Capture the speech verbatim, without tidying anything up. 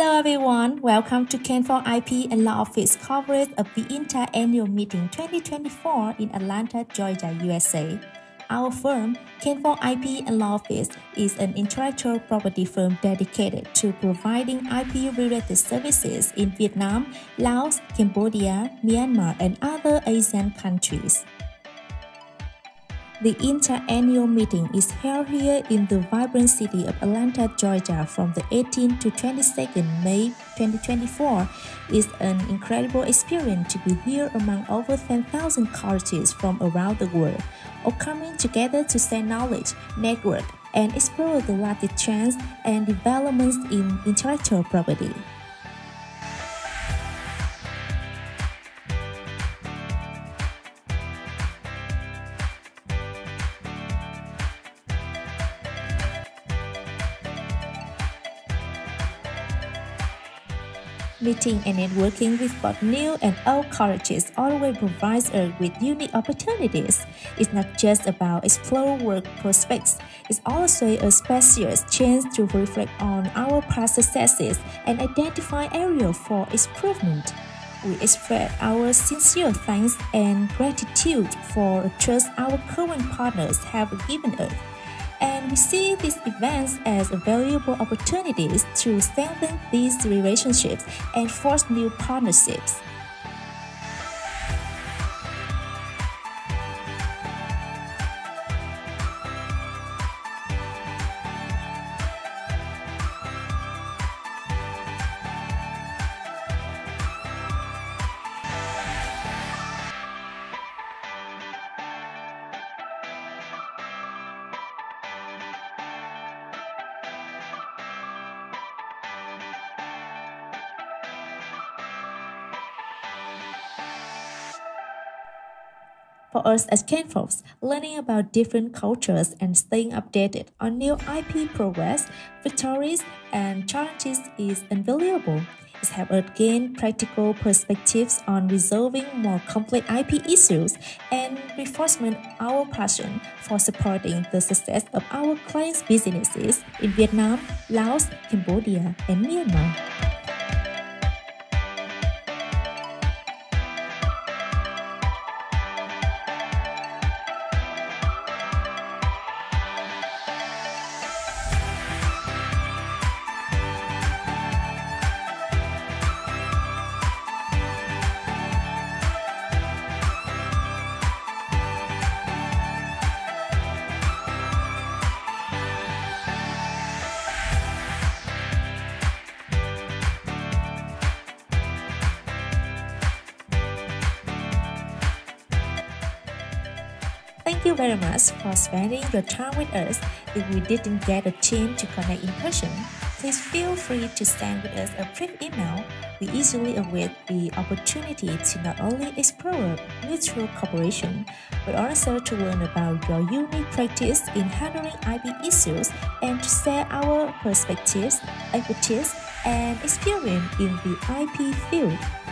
Hello everyone, welcome to KENFOX I P and Law Office coverage of the INTA Annual Meeting twenty twenty-four in Atlanta, Georgia, U S A. Our firm, KENFOX I P and Law Office, is an intellectual property firm dedicated to providing I P-related services in Vietnam, Laos, Cambodia, Myanmar, and other Asian countries. The INTA Annual Meeting is held here in the vibrant city of Atlanta, Georgia from the eighteenth to twenty-second May twenty twenty-four. It's an incredible experience to be here among over ten thousand colleges from around the world, all coming together to share knowledge, network, and explore the latest trends and developments in intellectual property. Meeting and networking with both new and old colleges always provides us with unique opportunities. It's not just about exploring work prospects, it's also a spacious chance to reflect on our past successes and identify areas for improvement. We express our sincere thanks and gratitude for the trust our current partners have given us. And we see these events as valuable opportunities to strengthen these relationships and forge new partnerships. For us as KENFOX, learning about different cultures and staying updated on new I P progress, victories, and challenges is invaluable. It helps us gain practical perspectives on resolving more complex I P issues and reinforces our passion for supporting the success of our clients' businesses in Vietnam, Laos, Cambodia, and Myanmar. Thank you very much for spending your time with us. If we didn't get a chance to connect in person, please feel free to send with us a brief email. We eagerly await the opportunity to not only explore mutual cooperation, but also to learn about your unique practice in handling I P issues and to share our perspectives, expertise, and experience in the I P field.